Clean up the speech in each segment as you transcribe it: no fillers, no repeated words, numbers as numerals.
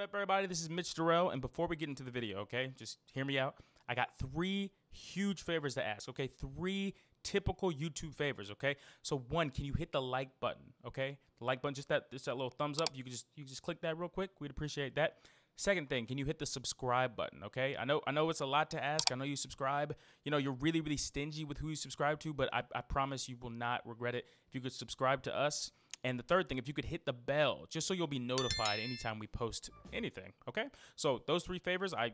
What up, everybody? This is Mitch Darrell, and before we get into the video, okay, just hear me out. I got three huge favors to ask, okay? Three typical YouTube favors, okay? So one, can you hit the like button, okay? The like button, just that little thumbs up. You can just click that real quick. We'd appreciate that. Second thing, can you hit the subscribe button, okay? I know it's a lot to ask. I know you subscribe. You know, you're really, really stingy with who you subscribe to, but I promise you will not regret it if you could subscribe to us. And the third thing, if you could hit the bell, just so you'll be notified anytime we post anything, okay? So those three favors, I'll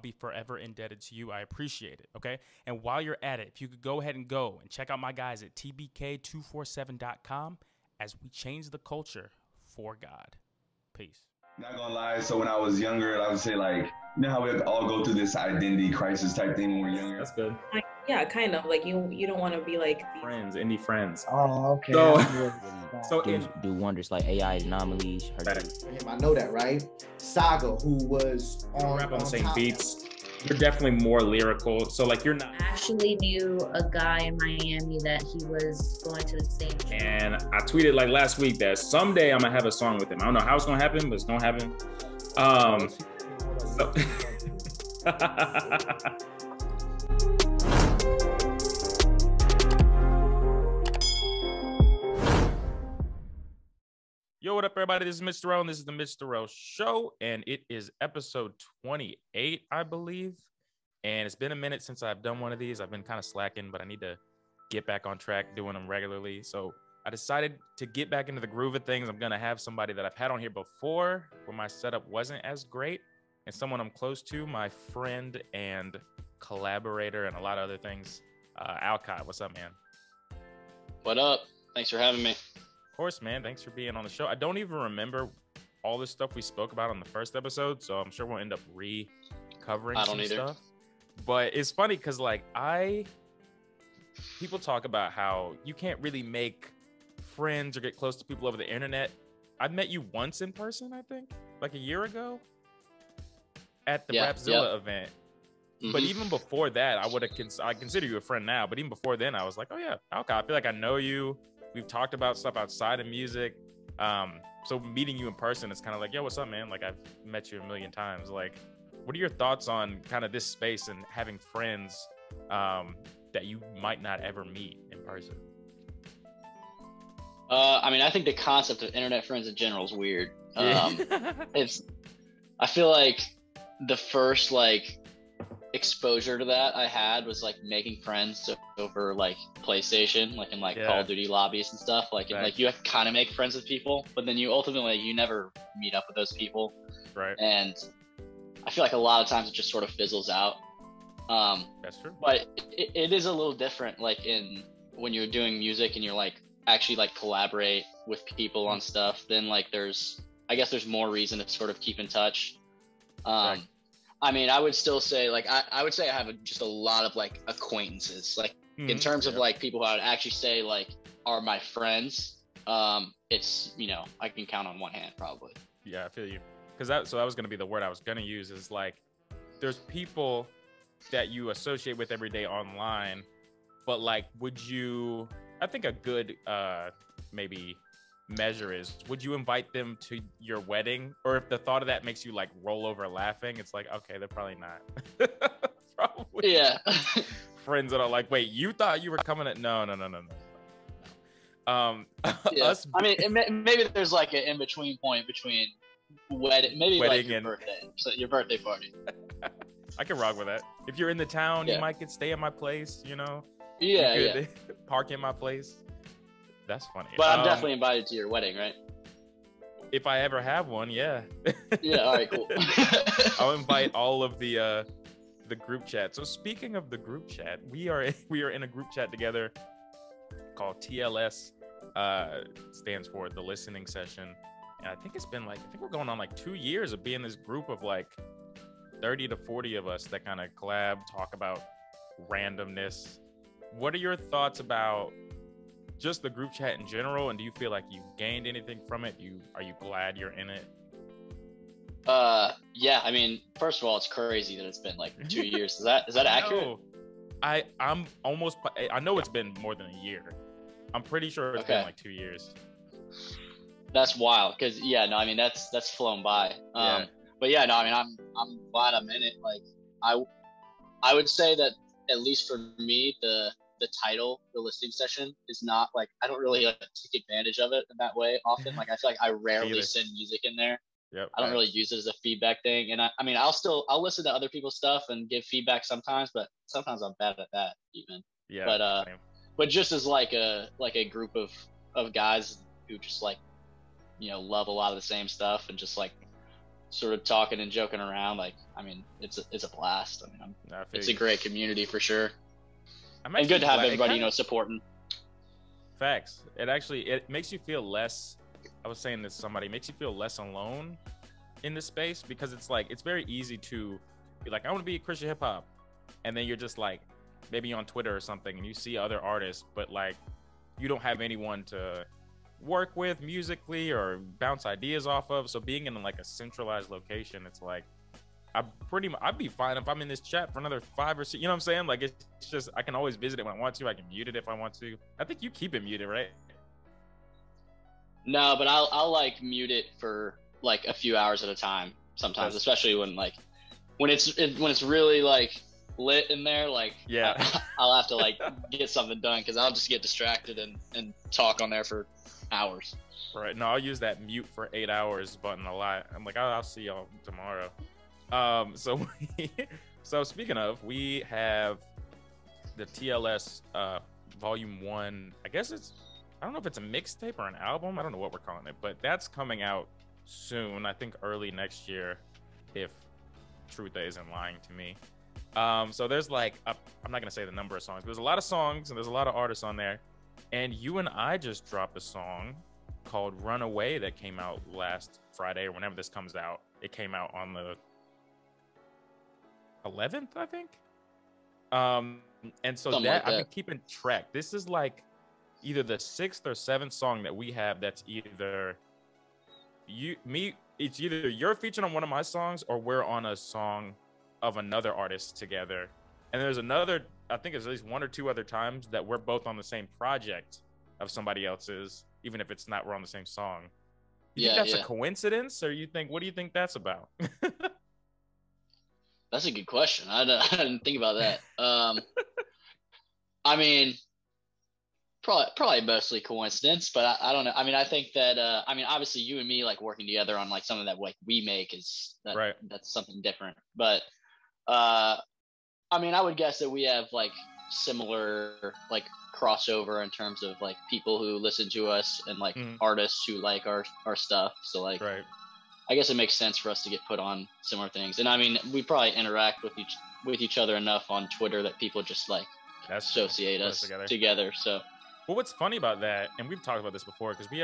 be forever indebted to you. I appreciate it, okay? And while you're at it, if you could go ahead and go and check out my guys at tbk247.com as we change the culture for God. Peace. Not gonna lie, so when I was younger, I would say, like, you know how we all go through this identity crisis type thing when we're younger? That's good. Yeah, kind of. Like, you don't want to be like... Friends, indie friends. Oh, okay. So do wonders like AI anomalies. Him, I know that, right? Saga, who was on... Rap on the same beats. You're definitely more lyrical. So, like, you're not... I actually knew a guy in Miami that he was going to the same... And I tweeted, like, last week that someday I'm going to have a song with him. I don't know how it's going to happen, but it's going to happen. Yo, what up, everybody? This is Mitch Darrell, and this is the Mitch Darrell Show, and it is episode 28, I believe. And it's been a minute since I've done one of these. I've been kind of slacking, but I need to get back on track doing them regularly. So I decided to get back into the groove of things. I'm going to have somebody that I've had on here before where my setup wasn't as great, and someone I'm close to, my friend and collaborator and a lot of other things, Alcott. What's up, man? What up? Thanks for having me. Of course, man. Thanks for being on the show. I don't even remember all the stuff we spoke about on the first episode, so I'm sure we'll end up recovering some stuff. But it's funny because, like, people talk about how you can't really make friends or get close to people over the internet. I've met you once in person, I think, like a year ago at the Rapzilla event. Mm-hmm. But even before that, I consider you a friend now. But even before then, I was like, oh yeah, okay, I feel like I know you. We've talked about stuff outside of music. So meeting you in person, it's kind of like, yo, what's up, man? Like, I've met you a million times. Like, what are your thoughts on kind of this space and having friends that you might not ever meet in person? I mean, I think the concept of internet friends in general is weird. I feel like the first, like, exposure to that I had was like making friends over like PlayStation, like in like Call of Duty lobbies and stuff. Like, right. And, like, you have to kind of make friends with people, but then you ultimately you never meet up with those people. Right. And I feel like a lot of times it just sort of fizzles out. That's true. But it is a little different, like in when you're doing music and you're like actually like collaborate with people on stuff. Then like I guess there's more reason to sort of keep in touch. Right. I mean, I would still say, like, I would say I have just a lot of, like, acquaintances. Like, in terms of, like, people who I would actually say, like, are my friends, it's, you know, I can count on one hand, probably. Yeah, I feel you. Because that was going to be the word I was going to use is, like, there's people that you associate with every day online, but, like, I think a good maybe measure is, would you invite them to your wedding? Or if the thought of that makes you like roll over laughing, it's like, okay, they're probably not probably yeah not friends that are like, wait, you thought you were coming at no. Us, I mean, maybe there's like an in-between point between wedding like your birthday, so your birthday party. I can rock with that. If you're in the town, you might could stay at my place, you know. Park in my place. That's funny. But I'm definitely invited to your wedding, right? If I ever have one, yeah. Yeah, all right, cool. I'll invite all of the group chat. So speaking of the group chat, we are in a group chat together called TLS, stands for the listening session. And I think it's been like, I think we're going on like 2 years of being this group of like 30 to 40 of us that kind of collab, talk about randomness. What are your thoughts about just the group chat in general, and do you feel like you gained anything from it? Are you glad you're in it? Yeah, I mean, first of all, it's crazy that it's been like 2 years. Is that accurate? I know it's been more than a year. I'm pretty sure it's been like 2 years. That's wild, because I mean that's flown by. But yeah, no, I mean, I'm glad I'm in it. Like, I would say that, at least for me, the title, the listening session, is not like, I don't really like, take advantage of it in that way often. Like, I feel like I rarely send music in there. Yep, I don't really use it as a feedback thing. And I mean, I'll listen to other people's stuff and give feedback sometimes, but sometimes I'm bad at that even. Yeah. But but just as like a group of guys who just like, you know, love a lot of the same stuff and just like sort of talking and joking around, like, I mean, it's a blast. I mean, it's a great community for sure. And good to have everybody, you know, supporting. Facts. It actually, it makes you feel less, I was saying this to somebody, it makes you feel less alone in this space, because it's like, it's very easy to be like, I want to be Christian hip hop. And then you're just like, maybe on Twitter or something, and you see other artists, but like, you don't have anyone to work with musically or bounce ideas off of. So being in like a centralized location, it's like, I'd be fine if I'm in this chat for another 5 or 6, you know what I'm saying? Like, it's just, I can always visit it when I want to. I can mute it if I want to. I think you keep it muted, right? No, but I'll like mute it for like a few hours at a time sometimes, especially when it's really like lit in there. Like, yeah, I'll have to like get something done, because I'll just get distracted and talk on there for hours. Right. No, I'll use that mute for 8 hours button a lot. I'm like, I'll see y'all tomorrow. So speaking of, we have the TLS volume 1, I guess it's, I don't know if it's a mixtape or an album, I don't know what we're calling it, but that's coming out soon. I think early next year, if Truth isn't lying to me. So there's like, I'm not gonna say the number of songs, but there's a lot of songs and there's a lot of artists on there. And you and I just dropped a song called Runaway that came out last Friday, or whenever this comes out. It came out on the 11th, I think. And so that I've been keeping track. This is like either the 6th or 7th song that we have that's either it's either you're featured on one of my songs, or we're on a song of another artist together. And there's another, I think there's at least 1 or 2 other times that we're both on the same project of somebody else's, even if it's not, we're on the same song. You think that's a coincidence, or what do you think that's about? That's a good question. I didn't think about that. I mean, probably mostly coincidence, but I don't know. I mean, I think that, I mean, obviously you and me like working together on like something that like we make is that, right. That's something different. But I mean, I would guess that we have like similar, like crossover in terms of like people who listen to us and like artists who like our stuff, so like I guess it makes sense for us to get put on similar things. And I mean, we probably interact with each other enough on Twitter that people just like associate us together. So well, what's funny about that, and we've talked about this before, because you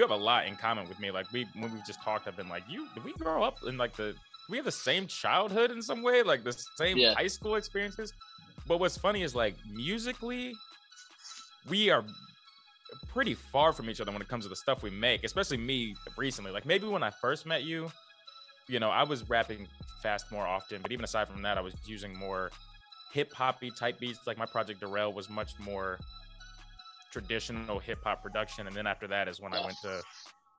have a lot in common with me. Like when we've just talked, I've been like, did we grow up in like we have the same childhood in some way, like the same high school experiences? But what's funny is like musically, we are pretty far from each other when it comes to the stuff we make, especially me recently. Like maybe when I first met you, you know, I was rapping fast more often, but even aside from that, I was using more hip hoppy type beats. Like my project Darrell was much more traditional hip hop production. And then after that is when I went to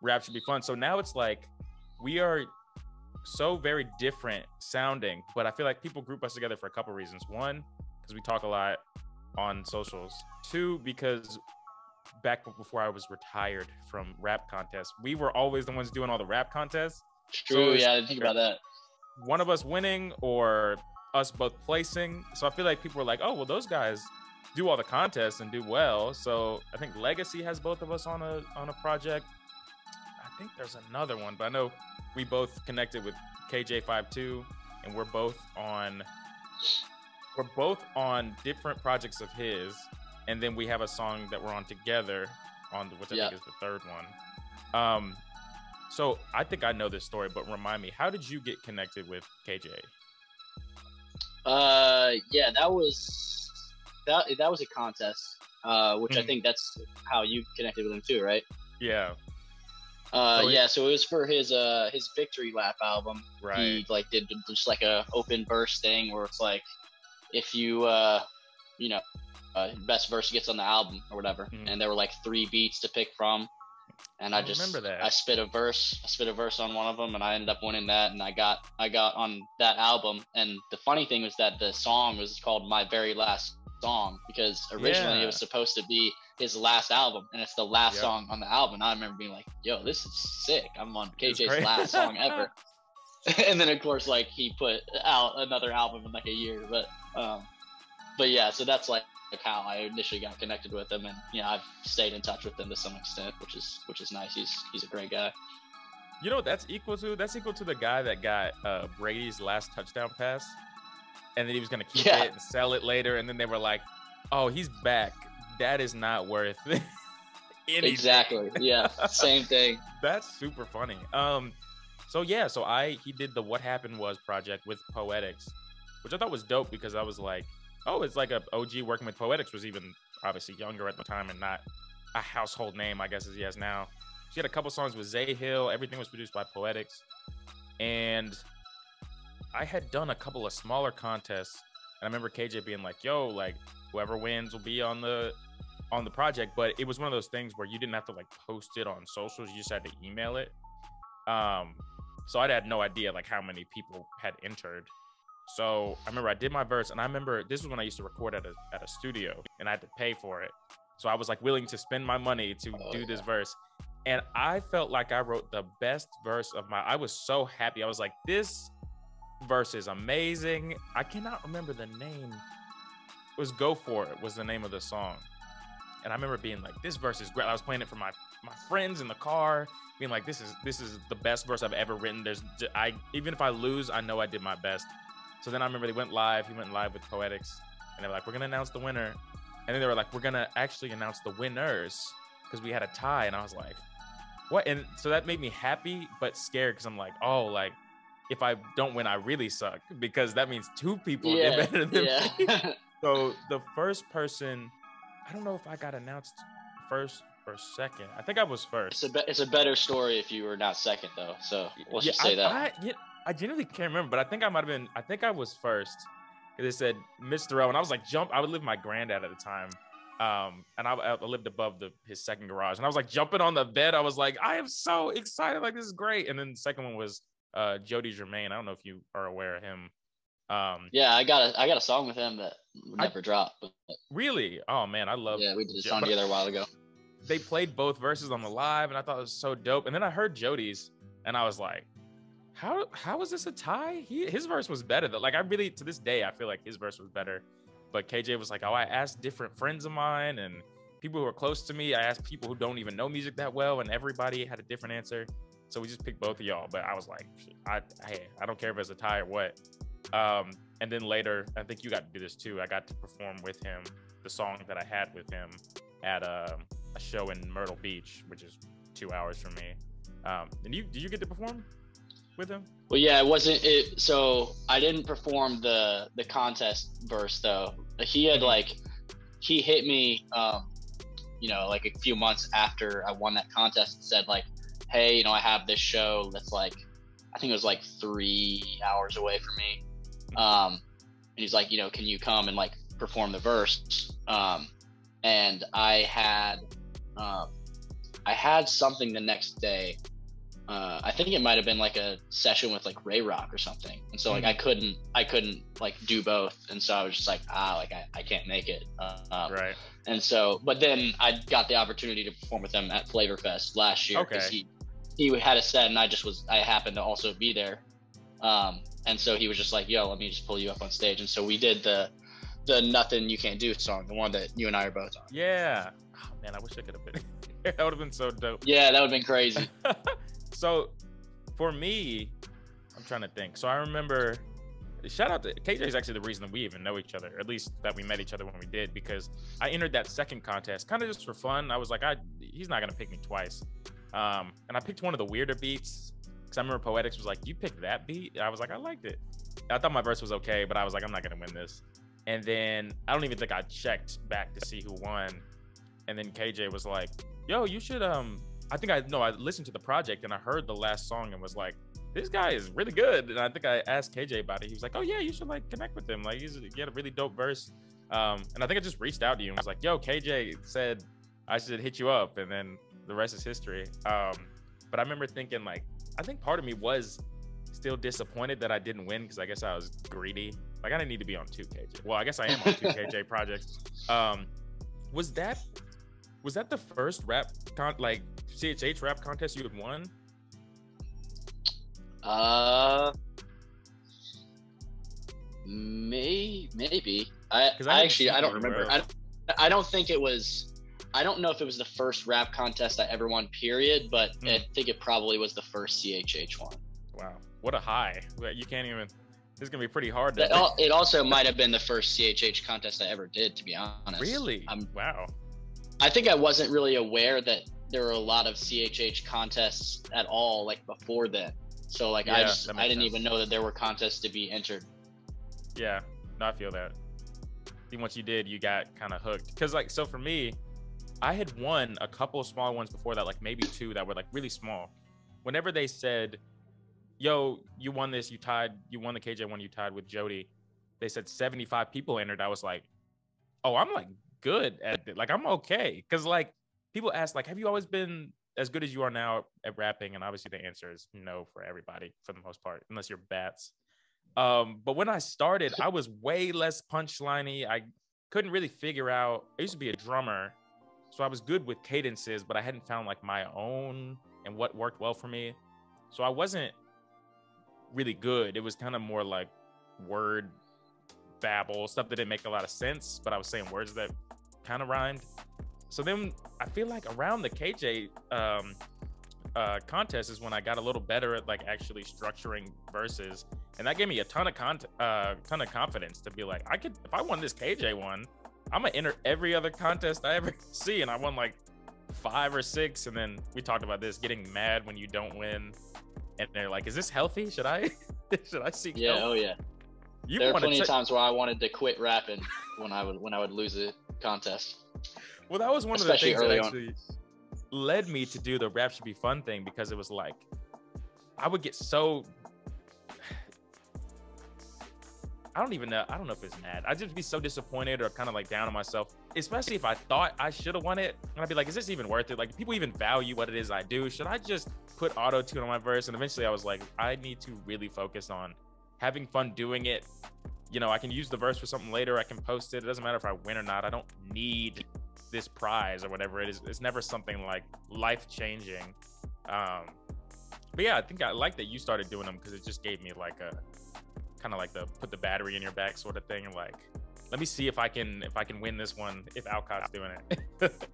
Rap Should Be Fun. So now it's like, we are so very different sounding, but I feel like people group us together for a couple reasons. One, because we talk a lot on socials. Two, because back before I was retired from rap contests, we were always the ones doing all the rap contests. True, so yeah, I didn't think about that. One of us winning or us both placing. So I feel like people were like, oh, well, those guys do all the contests and do well. So I think Legacy has both of us on a project. I think there's another one, but I know we both connected with KJ52, and we're both on different projects of his, and then we have a song that we're on together on which I think is the third one. So I think I know this story, but remind me, how did you get connected with KJ? Yeah, that was a contest, which I think that's how you connected with him too, right? Yeah. So it was for his Victory Lap album. Right. He like did just like a open verse thing where it's like, if you best verse gets on the album or whatever. And there were like 3 beats to pick from, And I just remember that. I spit a verse on one of them, and I ended up winning that, and I got on that album. And the funny thing was that the song was called My Very Last Song, because originally it was supposed to be his last album, and it's the last song on the album. And I remember being like, yo, this is sick, I'm on KJ's last song ever. And then of course, like, he put out another album in like a year, but yeah, so that's like how I initially got connected with him. And you know, I've stayed in touch with him to some extent, which is nice. He's a great guy. You know what that's equal to the guy that got Brady's last touchdown pass, and then he was gonna keep it and sell it later, and then they were like, oh, he's back, that is not worth anything. Exactly, yeah, same thing. That's super funny. So he did the What Happened Was project with Poetics, which I thought was dope, because I was like, oh, it's like a OG working with Poetics, was even obviously younger at the time and not a household name, I guess, as he has now. She had a couple songs with Zay Hill. Everything was produced by Poetics. And I had done a couple of smaller contests, and I remember KJ being like, yo, like, whoever wins will be on the project. But it was one of those things where you didn't have to like post it on socials, you just had to email it. So I had no idea like how many people had entered. So I remember I did my verse, and I remember this was when I used to record at a studio, and I had to pay for it. So I was like willing to spend my money to do this verse. And I felt like I wrote the best verse of I was so happy. I was like, this verse is amazing. I cannot remember the name. It was Go For It was the name of the song. And I remember being like, this verse is great. I was playing it for my friends in the car, being like, this is the best verse I've ever written. Even if I lose, I know I did my best. So then I remember he went live with Poetics, and they were like, we're gonna announce the winner. And then they were like, we're gonna actually announce the winners, because we had a tie. And I was like, what? And so that made me happy, but scared, because I'm like, oh, like, if I don't win, I really suck, because that means two people did better than me. So the first person, I don't know if I got announced first or second. I think I was first. It's a better story if you were not second, though. So let's just say that. I genuinely can't remember, but I think I might have been. I think I was first, because they said Mitch Darrell, and I was like, jump. I would live with my granddad at the time, and I lived above his second garage, and I was like jumping on the bed. I was like, I am so excited, like this is great. And then the second one was Jody Germain. I don't know if you are aware of him. I got a song with him that never dropped. But... Really? Oh man, I love. Yeah, we did a song together a while ago. They played both verses on the live, and I thought it was so dope. And then I heard Jody's, and I was like, How is this a tie? His verse was better though. Like, I really, to this day, I feel like his verse was better. But KJ was like, oh, I asked different friends of mine and people who are close to me. I asked people who don't even know music that well, and everybody had a different answer. So we just picked both of y'all. But I was like, I don't care if it's a tie or what. And then later, I think you got to do this too. I got to perform with him the song that I had with him at a show in Myrtle Beach, which is 2 hours from me. And did you get to perform with him? Well, yeah, so I didn't perform the contest verse though. He hit me, you know, like a few months after I won that contest and said like, hey, you know, I have this show that's like, I think it was like 3 hours away from me. And he's like, you know, can you come and like perform the verse? And I had something the next day. I think it might have been like a session with like Ray Rock or something, and so like I couldn't like do both, and so I was just like I can't make it, right. And so, but then I got the opportunity to perform with him at Flavor Fest last year, because he had a set, and I happened to also be there, and so he was just like, yo, let me just pull you up on stage, and so we did the Nothing You Can't Do song, the one that you and I are both on. Yeah, oh man, I wish I could have been. That would have been so dope. Yeah, that would have been crazy. So for me, I'm trying to think. So I remember, shout out to KJ is actually the reason that we even know each other, or at least that we met each other when we did, because I entered that second contest kind of just for fun. I was like, he's not going to pick me twice. And I picked one of the weirder beats, because I remember Poetics was like, you picked that beat? And I was like, I liked it. I thought my verse was okay, but I was like, I'm not going to win this. And then I don't even think I checked back to see who won. And then KJ was like, yo, you should, I listened to the project and I heard the last song and was like, this guy is really good. And I think I asked KJ about it. He was like, oh yeah, you should like connect with him. Like he had a really dope verse. And I think I just reached out to you and was like, yo, KJ said I should hit you up. And then the rest is history. But I remember thinking, like, I think part of me was still disappointed that I didn't win, because I guess I was greedy. Like, I didn't need to be on 2KJ. Well, I guess I am on 2KJ projects. Was that the first rap CHH rap contest you had won? Maybe. I don't remember. I don't know if it was the first rap contest I ever won, period, but I think it probably was the first CHH one. Wow. What a high. You can't even... It's going to be pretty hard. It also might have been the first CHH contest I ever did, to be honest. Really? Wow. I think I wasn't really aware that there were a lot of CHH contests at all, like, before then. So, like, yeah, I didn't even know that there were contests to be entered. Yeah. No, I feel that. And once you did, you got kind of hooked. Because, like, so for me... I had won a couple of small ones before that, like maybe two that were like really small. Whenever they said, yo, you won this, you won the KJ one, you tied with Jody. They said 75 people entered. I was like, oh, I'm like good at it. Like, I'm okay. Cause like people ask, like, have you always been as good as you are now at rapping? And obviously the answer is no for everybody for the most part, unless you're Bats. But when I started, I was way less punchline-y. I couldn't really figure out, I used to be a drummer. So I was good with cadences, but I hadn't found like my own and what worked well for me. So I wasn't really good. It was kind of more like word babble, stuff that didn't make a lot of sense, but I was saying words that kind of rhymed. So then I feel like around the KJ contest is when I got a little better at like actually structuring verses. And that gave me a ton of confidence to be like, if I won this KJ one, I'm gonna enter every other contest I ever see. And I won like 5 or 6. And then we talked about this, getting mad when you don't win. And they're like, is this healthy? Should I seek help? Yeah, oh yeah. There were plenty of times where I wanted to quit rapping when I would lose a contest. Well, that was one especially of the things that actually led me to do the Rap Should Be Fun thing, because it was like, I would get so, I don't know if it's mad. I'd just be so disappointed or kind of like down on myself, especially if I thought I should have won it. And I'd be like, is this even worth it? Like, do people even value what it is I do? Should I just put auto-tune on my verse? And eventually I was like, I need to really focus on having fun doing it. You know, I can use the verse for something later. I can post it. It doesn't matter if I win or not. I don't need this prize or whatever it is. It's never something like life-changing. But yeah, I think I like that you started doing them, because it just gave me like a... kind of like the put the battery in your back sort of thing, and like, let me see if I can win this one if Alcott's doing it.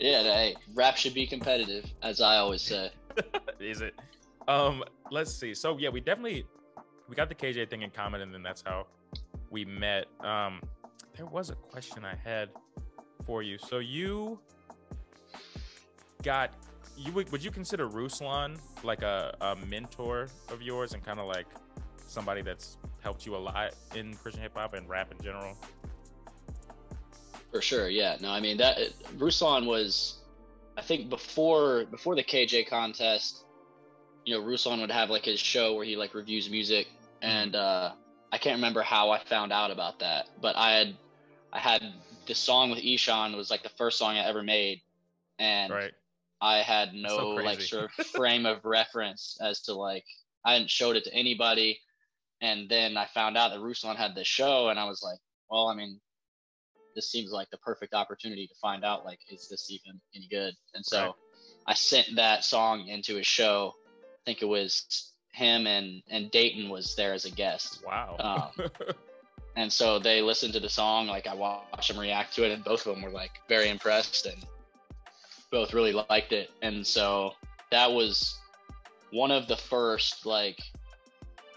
Yeah, hey, rap should be competitive, as I always say. Is it? Let's see. So yeah, we got the KJ thing in common, and then that's how we met. There was a question I had for you. So would you consider Ruslan like a mentor of yours, and kind of like somebody that's helped you a lot in Christian hip hop and rap in general? For sure, yeah. No, I mean Ruslan was, I think before the KJ contest, you know, Ruslan would have like his show where he like reviews music, and I can't remember how I found out about that, but I had this song with Ishan, was like the first song I ever made, and right. I had no like sort of frame of reference as to like, I hadn't showed it to anybody. And then I found out that Ruslan had this show, and I was like, well, I mean, this seems like the perfect opportunity to find out, like, is this even any good? And so right. I sent that song into his show. I think it was him and Dayton was there as a guest. Wow. And so they listened to the song. Like, I watched them react to it, and both of them were like very impressed, and both really liked it. And so that was one of the first, like,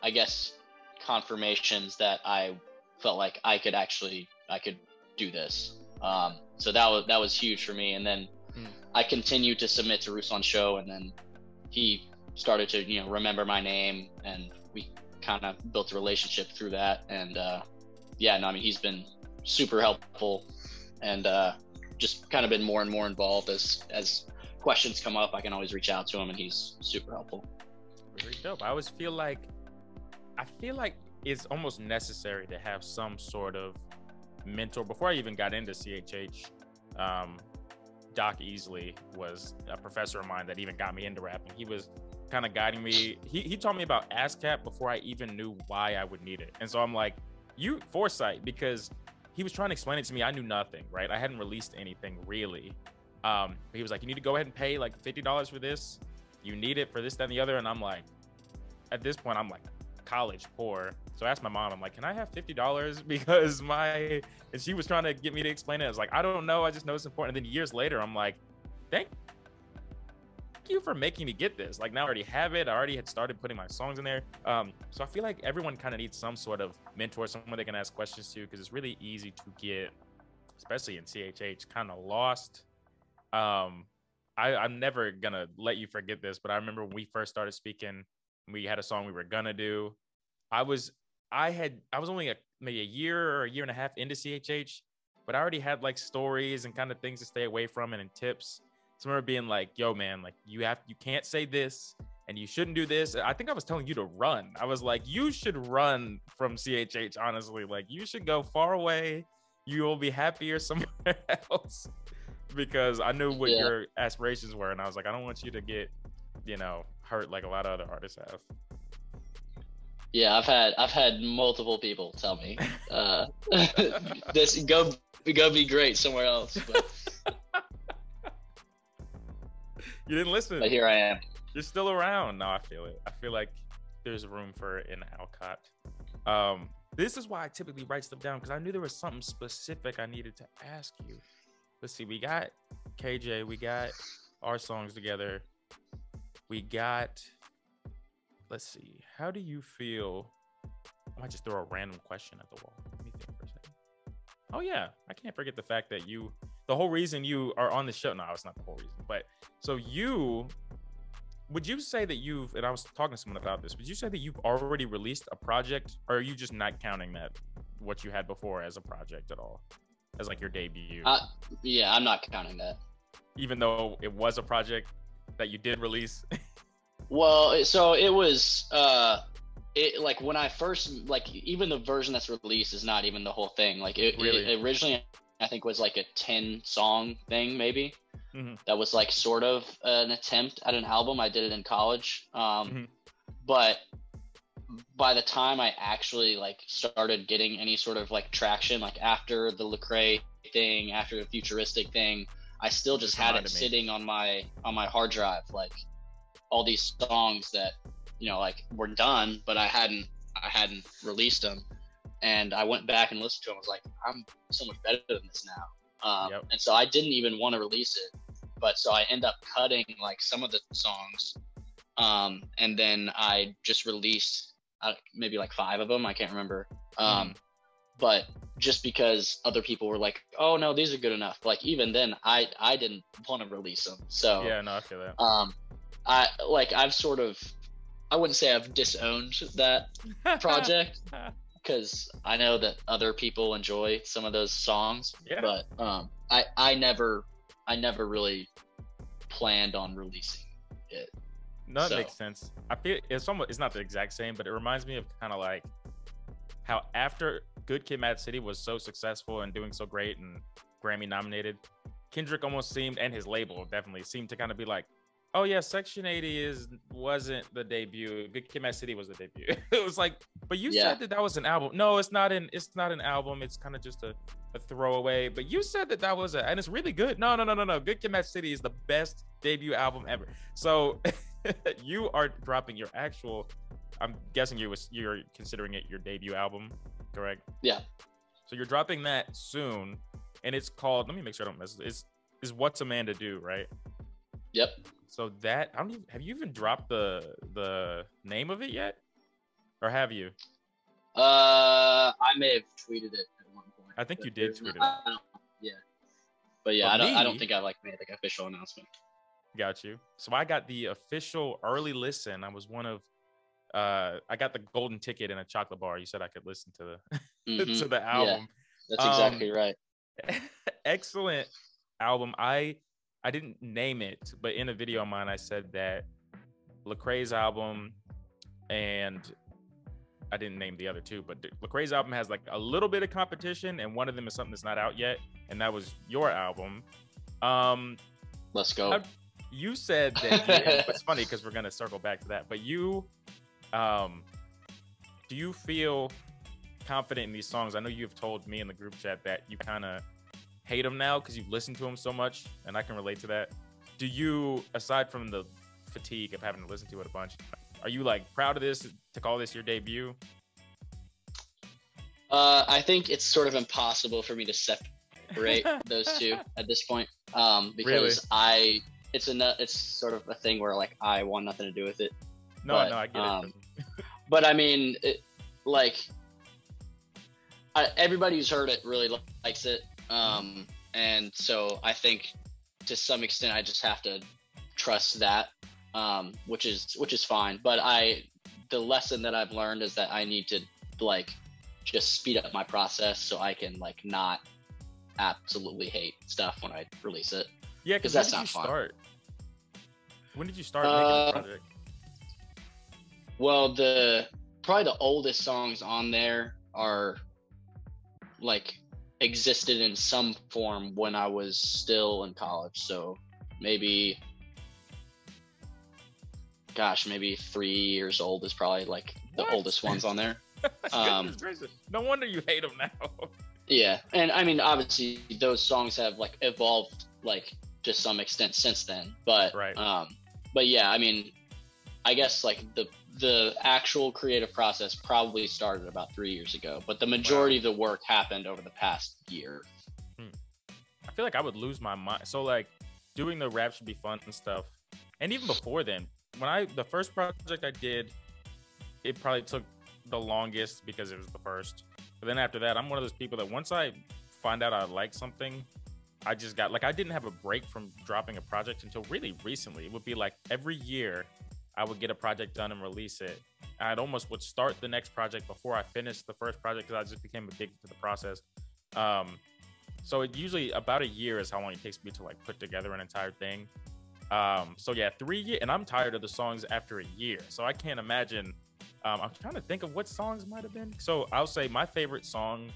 I guess, confirmations that I felt like I could do this. So that was huge for me. And then I continued to submit to Ruslan's show, and then he started to, you know, remember my name, and we kind of built a relationship through that. And yeah, no, I mean, he's been super helpful, and just kind of been more and more involved as questions come up. I can always reach out to him, and he's super helpful. Very dope. I always feel like it's almost necessary to have some sort of mentor. Before I even got into CHH, Doc Easley was a professor of mine that even got me into rapping. He was kind of guiding me. He taught me about ASCAP before I even knew why I would need it. And so I'm like, you foresight, because he was trying to explain it to me. I knew nothing, right? I hadn't released anything really. But he was like, you need to go ahead and pay like $50 for this. You need it for this, that, and the other. And I'm like, at this point, I'm like college poor. So I asked my mom, I'm like, can I have $50? Because and she was trying to get me to explain it. I was like, I don't know. I just know it's important. And then years later, I'm like, thank you for making me get this. Like now I already have it. I already had started putting my songs in there. So I feel like everyone kind of needs some sort of mentor, someone they can ask questions to, because it's really easy to get, especially in CHH, kind of lost. I'm never gonna let you forget this, but I remember when we first started speaking, we had a song we were gonna do. I was only maybe a year or a year and a half into CHH, but I already had like stories and kind of things to stay away from and tips. So I remember being like, yo man, like you can't say this and you shouldn't do this. I think I was telling you to run. I was like, you should run from CHH, honestly. Like you should go far away. You will be happier somewhere else. Because I knew what your aspirations were, and I was like, I don't want you to get, hurt like a lot of other artists have. Yeah, I've had multiple people tell me, this go be great somewhere else. But... You didn't listen. But here I am. You're still around. No, I feel it. I feel like there's room for an Alcott. This is why I typically write stuff down, because I knew there was something specific I needed to ask you. Let's see, we got KJ, we got our songs together. We got, let's see, how do you feel? I might just throw a random question at the wall. Let me think for a second. Oh yeah, I can't forget the fact that the whole reason you are on the show, no, it's not the whole reason, but so would you say that and I was talking to someone about this, would you say that you've already released a project, or are you just not counting that, what you had before as a project at all? As like your debut? Yeah, I'm not counting that. Even though it was a project that you did release? Well, so it was, like when I first, like even the version that's released is not even the whole thing. Like it originally, I think was like a 10 song thing maybe. Mm-hmm. That was like sort of an attempt at an album. I did it in college. Mm-hmm. But by the time I actually like started getting any sort of like traction, like after the Lecrae thing, after the Futuristic thing, I still just had it sitting on my hard drive, like all these songs that, like were done, but I hadn't released them. And I went back and listened to them. I was like, I'm so much better than this now. Yep. And so I didn't even want to release it, but so I end up cutting like some of the songs. And then I just released maybe like 5 of them, I can't remember. But just because other people were like, oh no, these are good enough, like even then I didn't want to release them. So yeah, no, I feel that. I wouldn't say I've disowned that project, because I know that other people enjoy some of those songs. Yeah. But I never really planned on releasing it. No, that makes sense. I feel it's not the exact same, but it reminds me of kind of like how after Good Kid, M.A.A.D City was so successful and doing so great and Grammy nominated, Kendrick almost seemed, and his label definitely seemed to kind of be like, oh yeah, Section 80 wasn't the debut. Good Kid, M.A.A.D City was the debut. It was like, but you said that was an album. No, it's not an album. It's kind of just a throwaway. But you said that was and it's really good. No. Good Kid, M.A.A.D City is the best debut album ever. So. You are dropping your actual, I'm guessing you're considering it your debut album, correct? Yeah. So you're dropping that soon, and it's called, let me make sure I don't mess it. It's What's a Man to Do, right? Yep. So that, have you even dropped the name of it yet? Or have you? I may have tweeted it at one point. I think you did tweet it. Yeah. But yeah, I don't think I made an official announcement. Got you. So I got the official early listen. I was one of, I got the golden ticket and a chocolate bar. You said I could listen to the to the album. Yeah, that's exactly right. Excellent album. I didn't name it, but in a video of mine, I said that Lecrae's album, and I didn't name the other two, but Lecrae's album has like a little bit of competition, and one of them is something that's not out yet, and that was your album. Let's go. You said that it's funny because we're gonna circle back to that, but you do you feel confident in these songs? I know you've told me in the group chat that you kind of hate them now because you've listened to them so much, and I can relate to that. Do you, aside from the fatigue of having to listen to it a bunch, are you like proud of this, to call this your debut? I think it's sort of impossible for me to separate those two at this point, because really? It's sort of a thing where like I want nothing to do with it. No, but, no, I get it. But I mean, everybody who's heard it really likes it, and so I think to some extent I just have to trust that, which is fine. But the lesson that I've learned is that I need to like just speed up my process so I can like not absolutely hate stuff when I release it. Yeah, because that's not fun. When did you start making the project? Well, probably the oldest songs on there are like existed in some form when I was still in college. So maybe, gosh, maybe 3 years old is probably like the oldest ones on there. No wonder you hate them now. Yeah, and I mean, obviously those songs have like evolved like to some extent since then, but right. But yeah, I mean, I guess like the actual creative process probably started about 3 years ago, but the majority of the work happened over the past year. I feel like I would lose my mind. So like doing the rap should be fun and stuff, and even before then, when the first project I did, it probably took the longest because it was the first. But then after that, I'm one of those people that once I find out I like something, I just got like, I didn't have a break from dropping a project until really recently. It would be like every year I would get a project done and release it. I'd almost would start the next project before I finished the first project because I just became addicted to the process. So it usually about a year is how long it takes me to like put together an entire thing. So yeah, 3 years, and I'm tired of the songs after a year. So I can't imagine. I'm trying to think of what songs might have been. So I'll say my favorite song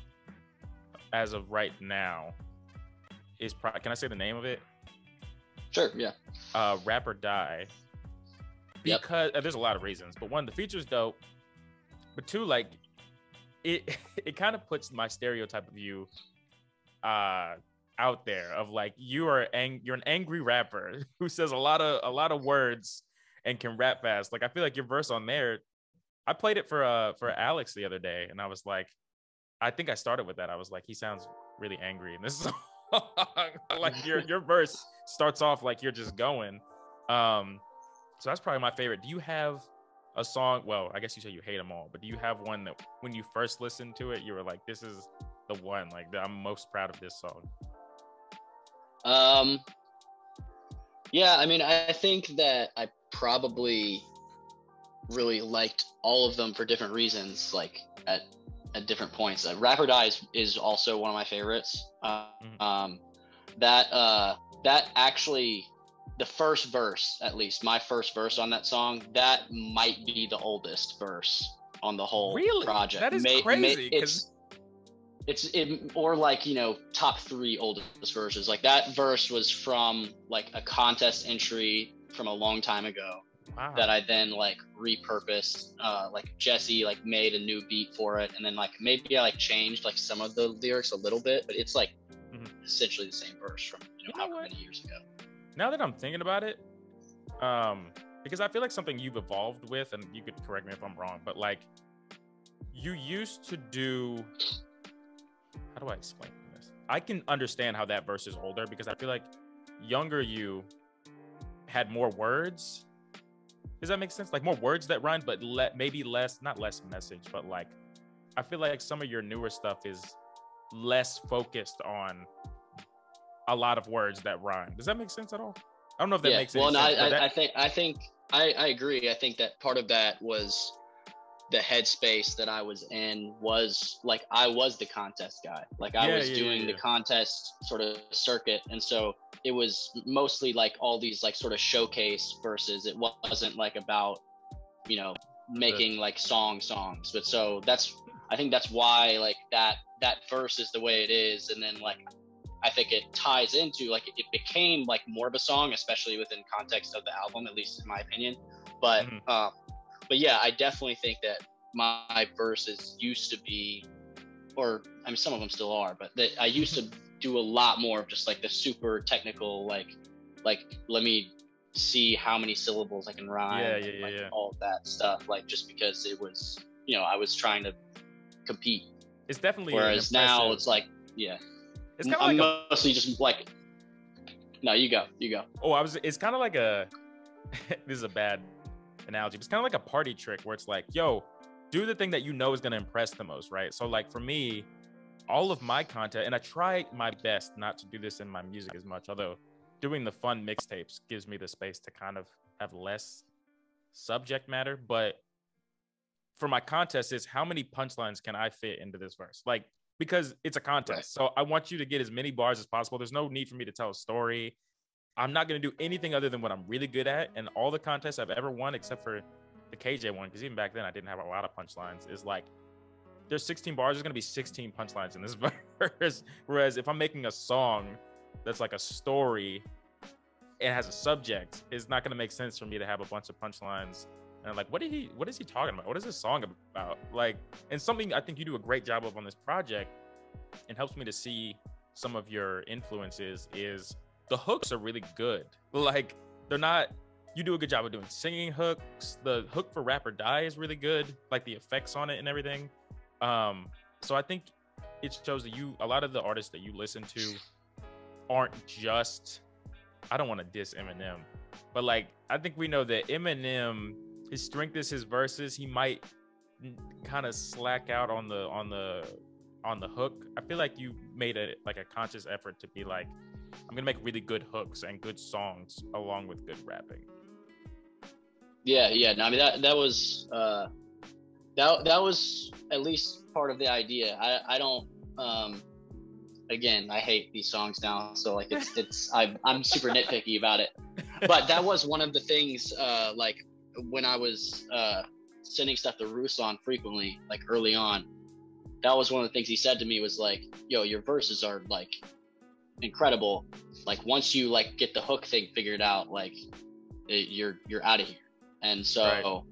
as of right now is probably, can I say the name of it? Sure, yeah. Rapper Die. Because there's a lot of reasons, but one, the feature's dope, but two, like it kind of puts my stereotype of you out there of like you're an angry rapper who says a lot of words and can rap fast. Like I feel like your verse on there, I played it for Alex the other day, and I was like, I think I started with that. I was like, he sounds really angry, and this is like your verse starts off like you're just going. So that's probably my favorite. Do you have a song? Well, I guess you say you hate them all, but do you have one that when you first listened to it, you were like, this is the one, like I'm most proud of this song? Yeah, I mean, I think that I probably really liked all of them for different reasons, like at different points. Rapper Die is also one of my favorites. That actually, the first verse, at least my first verse on that song, that might be the oldest verse on the whole project. That is crazy. Or like, you know, top three oldest verses. Like that verse was from like a contest entry from a long time ago. Wow. That I then like repurposed, like Jesse like made a new beat for it, and then like maybe I like changed like some of the lyrics a little bit, but it's like essentially the same verse from however many years ago. Now that I'm thinking about it, because I feel like something you've evolved with, and you could correct me if I'm wrong, but like you used to do, how do I explain this? I can understand how that verse is older because I feel like younger you had more words. Does that make sense? Like more words that rhyme, but maybe less, not less message, but like, I feel like some of your newer stuff is less focused on a lot of words that rhyme. Does that make sense at all? I don't know if that makes sense. Well, I agree. I think that part of that was the headspace that I was in, was like, I was the contest guy. Like I was doing the contest sort of circuit. And so it was mostly like all these like sort of showcase verses. It wasn't like about, you know, making like songs. But so I think that's why like that verse is the way it is. And then like, I think it ties into, like, it became like more of a song, especially within context of the album, at least in my opinion. But but yeah, I definitely think that my verses used to be, or I mean, some of them still are, but that I used to do a lot more of just like the super technical, like let me see how many syllables I can rhyme, yeah. all of that stuff, like, just because it was, you know, I was trying to compete. It's definitely, whereas now it's like, yeah, it's kind of like mostly just like, no, you go. Oh, it's kind of like a this is a bad analogy, but it's kind of like a party trick where it's like, yo, do the thing that you know is going to impress the most, right? So like for me, all of my content, and I try my best not to do this in my music as much, although doing the fun mixtapes gives me the space to kind of have less subject matter, but for my contest is how many punchlines can I fit into this verse? Like, because it's a contest. Right. So I want you to get as many bars as possible. There's no need for me to tell a story. I'm not going to do anything other than what I'm really good at. And all the contests I've ever won, except for the KJ one, because even back then I didn't have a lot of punchlines, is like, there's 16 bars, there's going to be 16 punchlines in this verse. Whereas if I'm making a song that's like a story, it has a subject, it's not going to make sense for me to have a bunch of punchlines. And I'm like, what is he talking about? What is this song about? Like, and something I think you do a great job of on this project, and helps me to see some of your influences, is the hooks are really good. Like, they're not, you do a good job of doing singing hooks. The hook for Rapper Die is really good, like the effects on it and everything. So I think it shows that a lot of the artists that you listen to aren't just, I don't want to diss Eminem, but like, I think we know that Eminem, his strength is his verses. He might kind of slack out on the hook. I feel like you made a conscious effort to be like, I'm gonna make really good hooks and good songs along with good rapping. Yeah. No, I mean that was that was at least part of the idea. I don't again, I hate these songs now, so like it's I'm super nitpicky about it. But that was one of the things like when I was sending stuff to Ruslan frequently, like early on, that was one of the things he said to me was like, yo, your verses are like incredible. Like once you like get the hook thing figured out, like you're out of here. And so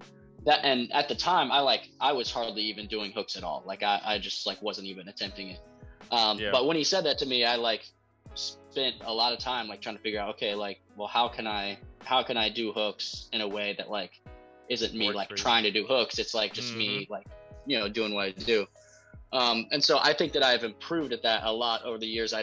that, and at the time I was hardly even doing hooks at all. Like I just like wasn't even attempting it. But when he said that to me, I like spent a lot of time like trying to figure out, okay, like, well, how can I do hooks in a way that like isn't me like trying to do hooks, it's like just me like, you know, doing what I do. And so I think that I've improved at that a lot over the years.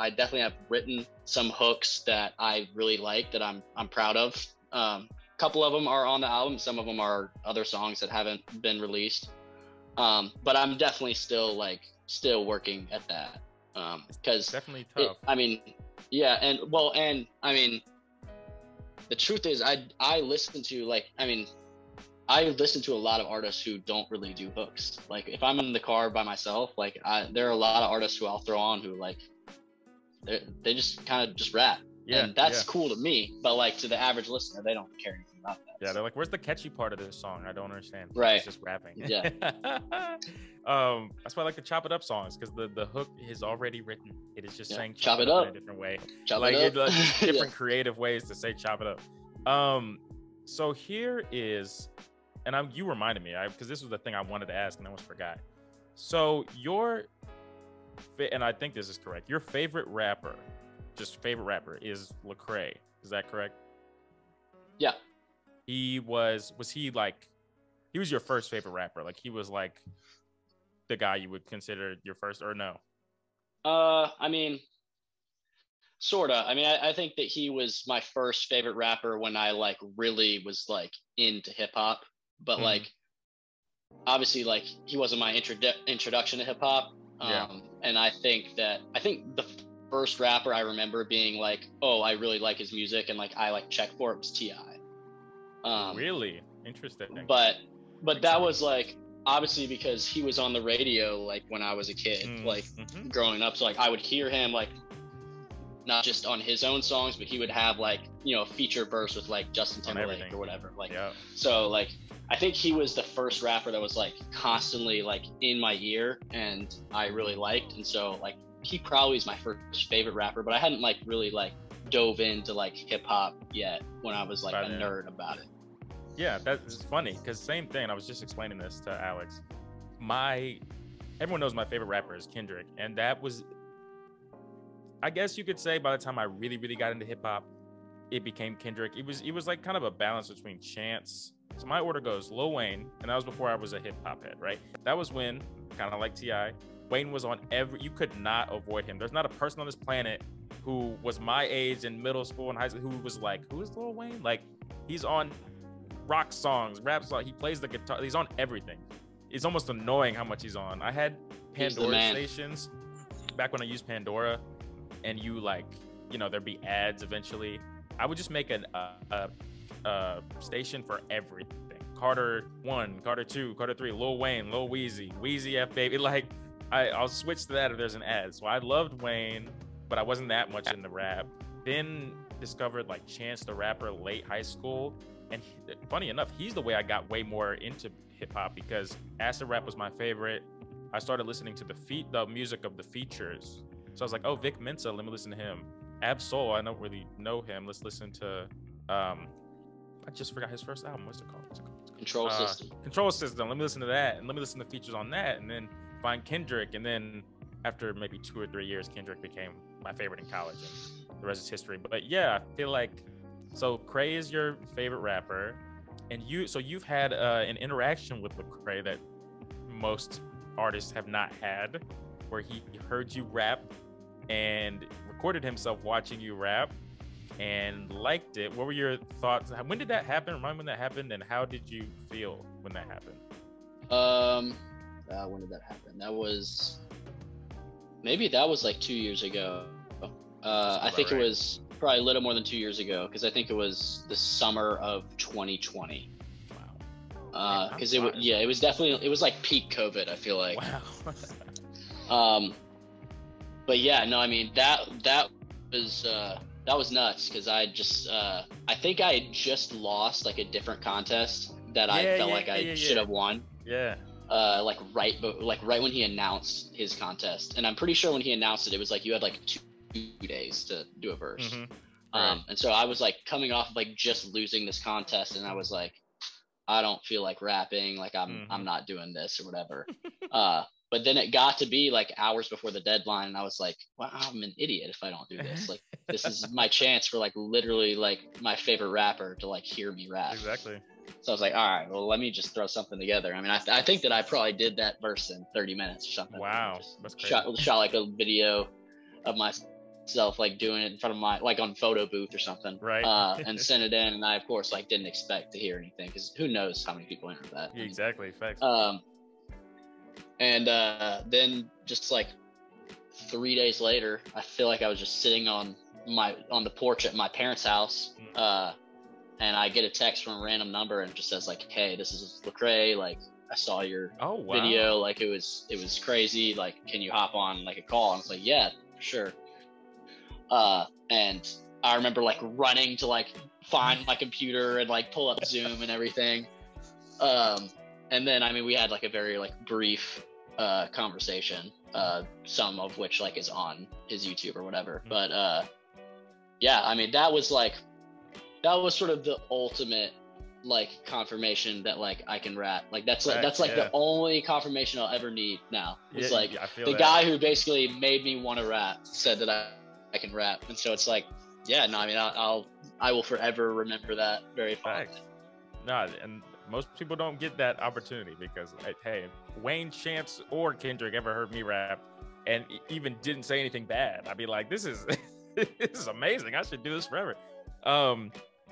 I definitely have written some hooks that I really like, that I'm proud of. A couple of them are on the album, some of them are other songs that haven't been released. But I'm definitely still working at that. Because definitely tough. I mean, yeah, and I mean, the truth is, I listen to a lot of artists who don't really do hooks. Like if I'm in the car by myself, like there are a lot of artists who I'll throw on who like they just kind of just rap. Yeah, and that's cool to me, but like to the average listener, they don't care anything about that. Yeah, they're like, where's the catchy part of this song? I don't understand. Right. It's just rapping. Yeah. That's why I like the Chop It Up songs, because the hook is already written. It is just saying chop it up in a different way. Chop it up. It's different creative ways to say chop it up. So here is, and you reminded me, because this was the thing I wanted to ask and I almost forgot. So and I think this is correct, your favorite rapper is Lecrae, is that correct? Yeah, he was your first favorite rapper, like he was like the guy you would consider your first, or no? I mean, sorta. I mean, I think that he was my first favorite rapper when I like really was like into hip-hop, but like obviously like he wasn't my introduction to hip-hop. And I think the first rapper I remember being like, oh, I really like his music and like I like check for it, was T.I. Really interesting. But that was like obviously because he was on the radio like when I was a kid, like growing up. So like I would hear him like not just on his own songs, but he would have like, you know, a feature verse with like Justin Timberlake or whatever. Like so like I think he was the first rapper that was like constantly like in my ear and I really liked, and so like he probably is my first favorite rapper, but I hadn't like really like dove into like hip hop yet when I was like a nerd about it. Yeah, that's funny because same thing. I was just explaining this to Alex. Everyone knows my favorite rapper is Kendrick, and that was, I guess you could say, by the time I really, really got into hip hop, it became Kendrick. It was like kind of a balance between Chance. So my order goes Lil Wayne, and that was before I was a hip hop head, right? That was when, kind of like T.I., Wayne was on you could not avoid him. There's not a person on this planet who was my age in middle school and high school who was like, who is Lil Wayne? Like, he's on rock songs, rap songs, he plays the guitar, he's on everything. It's almost annoying how much he's on. I had Pandora stations back when I used Pandora, and there'd be ads eventually. I would just make a station for everything. Carter 1, Carter 2, Carter 3, Lil Wayne, Lil Weezy, Weezy F Baby. Like, I'll switch to that if there's an ad. So I loved Wayne, but I wasn't that much into rap. Then discovered like Chance the Rapper late high school. And funny enough, he's the way I got way more into hip hop because acid rap was my favorite. I started listening to the music of the features. So I was like, oh, Vic Mensa, let me listen to him. Absol, I don't really know him. Let's listen to, I just forgot his first album. What's it called? Control System. Let me listen to that. And let me listen to features on that. And then find Kendrick. And then after maybe 2 or 3 years, Kendrick became my favorite in college. And the rest is history. But yeah, I feel like, so Cray is your favorite rapper. And you've had an interaction with Lecrae that most artists have not had, where he heard you rap and recorded himself watching you rap and liked it. What were your thoughts? When did that happen? Remind me when that happened, and how did you feel when that happened? When did that happen? That was like 2 years ago. I think right. It was probably a little more than 2 years ago, because I think it was the summer of 2020. Wow. Because it was definitely, it was like peak COVID, I feel like. Wow. But yeah, no, I mean that was nuts, because I just I think I had just lost like a different contest that I felt like I should have won. Yeah. Right when he announced his contest, and I'm pretty sure when he announced it, it was like you had like 2 days to do a verse. Mm-hmm. And so I was like coming off of like just losing this contest, and I was like, I don't feel like rapping, like I'm not doing this or whatever. But then it got to be like hours before the deadline, and I was like, well, I'm an idiot if I don't do this. Like, this is my chance for like literally like my favorite rapper to like hear me rap. Exactly. So I was like, all right, well, let me just throw something together. I mean, I think that I probably did that verse in 30 minutes or something. Wow. That's crazy. Shot like a video of myself like doing it in front of my, like on photo booth or something. Right. And sent it in. And I, of course, like didn't expect to hear anything, because who knows how many people entered that. Exactly. Facts. And then just like 3 days later, I feel like I was just sitting on the porch at my parents' house. And I get a text from a random number, and it just says like, hey, this is Lecrae. Like, I saw your video. Like, it was crazy. Like, can you hop on like a call? And I was like, yeah, sure. And I remember like running to like find my computer and like pull up Zoom and everything. And then, I mean, we had like a very like brief conversation, some of which like is on his YouTube or whatever. Mm-hmm. But yeah, I mean, that was sort of the ultimate like confirmation that like I can rap. Like that's the only confirmation I'll ever need now. It's guy who basically made me want to rap said that I can rap, and so it's like, yeah, no, I mean, I will forever remember that very fondly. No, and most people don't get that opportunity, because, hey, Wayne, Chance, or Kendrick ever heard me rap and even didn't say anything bad. I'd be like, this is amazing. I should do this forever.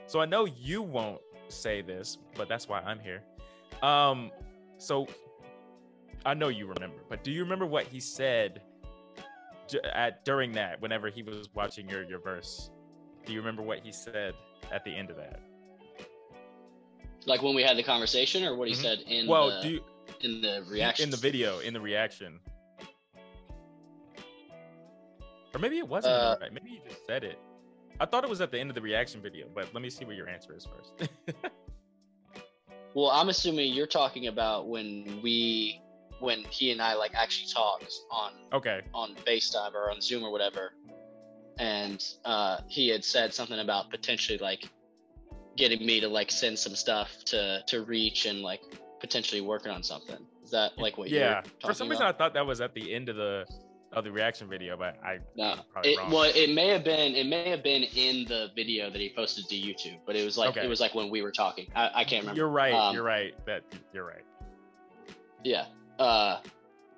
So I know you won't say this, but that's why I'm here. So I know you remember, but do you remember what he said during that, whenever he was watching your verse? Do you remember what he said at the end of that? Like when we had the conversation, or what he said in the reaction, in the video, in the reaction, or maybe it wasn't. Right? Maybe you just said it. I thought it was at the end of the reaction video, but let me see what your answer is first. Well, I'm assuming you're talking about when we when he and I like actually talked on FaceTime or on Zoom or whatever. And he had said something about potentially like getting me to like send some stuff to Reach and like potentially working on something. Is that like what you were talking about? For some reason I thought that was at the end of the reaction video, but I'm probably wrong. Well, it may have been in the video that he posted to YouTube, but it was like it was like when we were talking. I can't remember. You're right. You're right. Yeah.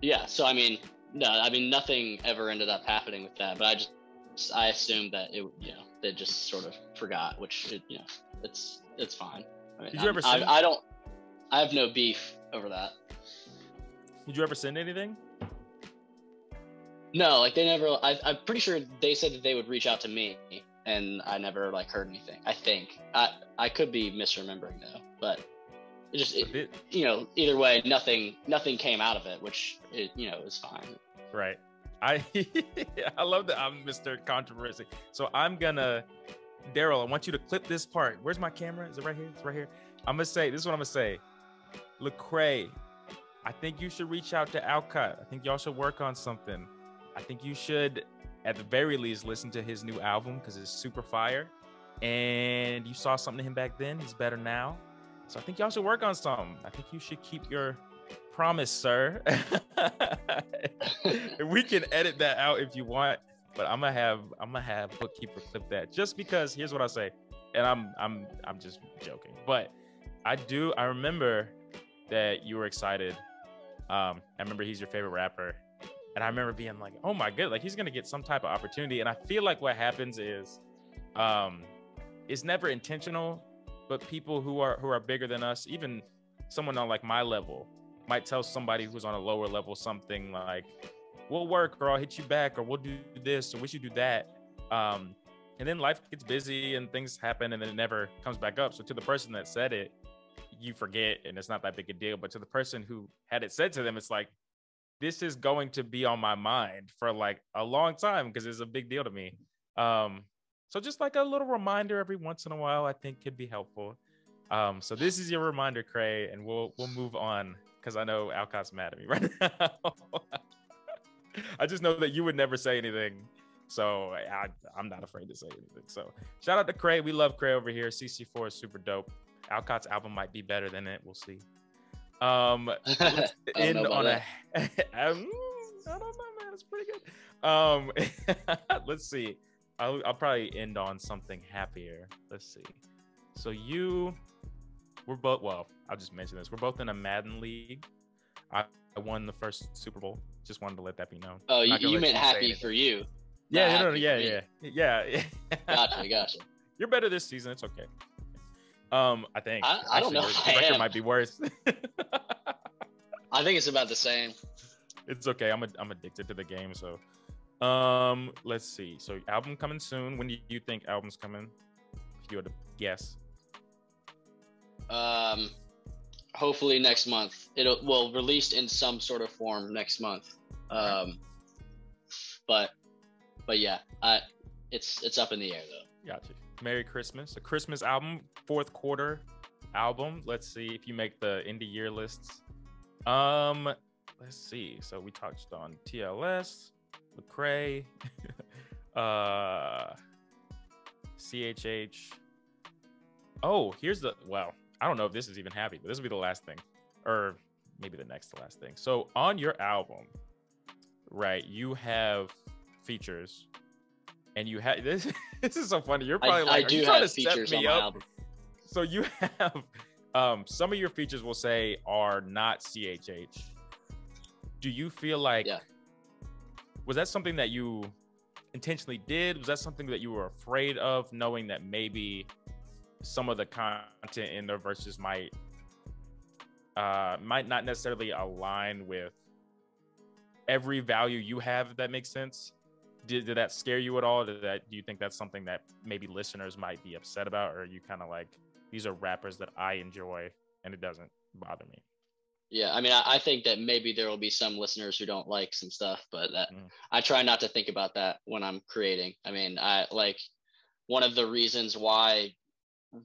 Yeah. So I mean nothing ever ended up happening with that, but I assumed that it, you know, they just sort of forgot, which it, you know, it's fine. I mean, I have no beef over that. Did you ever send anything? No, like they never. I'm pretty sure they said that they would reach out to me, and I never like heard anything. I think I could be misremembering though, but it just you know, either way, nothing came out of it, which you know is fine. Right. I love that I'm Mr. Controversy. So I'm gonna, Darrell, I want you to clip this part. Where's my camera? Is it right here? It's right here. I'm gonna say this is what I'm gonna say. Lecrae, I think you should reach out to Alcott. I think y'all should work on something. I think you should, at the very least, listen to his new album because it's super fire. And you saw something to him back then. He's better now. So I think y'all should work on something. I think you should keep your promise, sir. We can edit that out if you want, but I'm gonna have Bookkeeper clip that just because. Here's what I say, and I'm just joking, but I remember that you were excited. I remember he's your favorite rapper. And I remember being like, oh my god, like he's gonna get some type of opportunity. And I feel like what happens is it's never intentional, but people who are bigger than us, even someone on like my level, might tell somebody who's on a lower level something like, we'll work, or I'll hit you back, or we'll do this, or we should do that. And then life gets busy and things happen and then it never comes back up. So to the person that said it, you forget and it's not that big a deal. But to the person who had it said to them, it's like, this is going to be on my mind for like a long time because it's a big deal to me. So just like a little reminder every once in a while, I think could be helpful. So this is your reminder, Cray, and we'll move on because I know Alcott's mad at me right now. I just know that you would never say anything. So I'm not afraid to say anything. So shout out to Cray. We love Cray over here. CC4 is super dope. Alcott's album might be better than it. We'll see. Let's end on that. I don't know, man. It's pretty good. Let's see. I'll probably end on something happier. Let's see. So we're both. Well, I'll just mention this. We're both in a Madden league. I won the first Super Bowl. Just wanted to let that be known. Oh, you meant happy for you. Yeah, yeah. Gotcha. You're better this season. It's okay. I think. I don't know. The record might be worse. I think it's about the same. It's okay. I'm addicted to the game. So, let's see. So, album coming soon. When do you think album's coming? If you had to guess. Hopefully next month. Well, released in some sort of form next month. Okay. But yeah, it's up in the air though. Gotcha. Merry Christmas, a Christmas album, fourth quarter album. Let's see if you make the end of year lists. Let's see. So we touched on TLS, Lecrae, CHH. Oh, here's the, well, I don't know if this is even happy, but this will be the last thing, or maybe the next to last thing. So on your album, right, you have features. And you have this is so funny. You're probably like, I do have features on my album. So you have some of your features, we'll say, are not CHH. Do you feel like, was that something that you intentionally did? Was that something that you were afraid of, knowing that maybe some of the content in their verses might not necessarily align with every value you have, if that makes sense? Did that scare you at all? Do you think that's something that maybe listeners might be upset about? Or are you kind of like, these are rappers that I enjoy and it doesn't bother me? Yeah, I mean, I think that maybe there will be some listeners who don't like some stuff, but I try not to think about that when I'm creating. I mean, one of the reasons why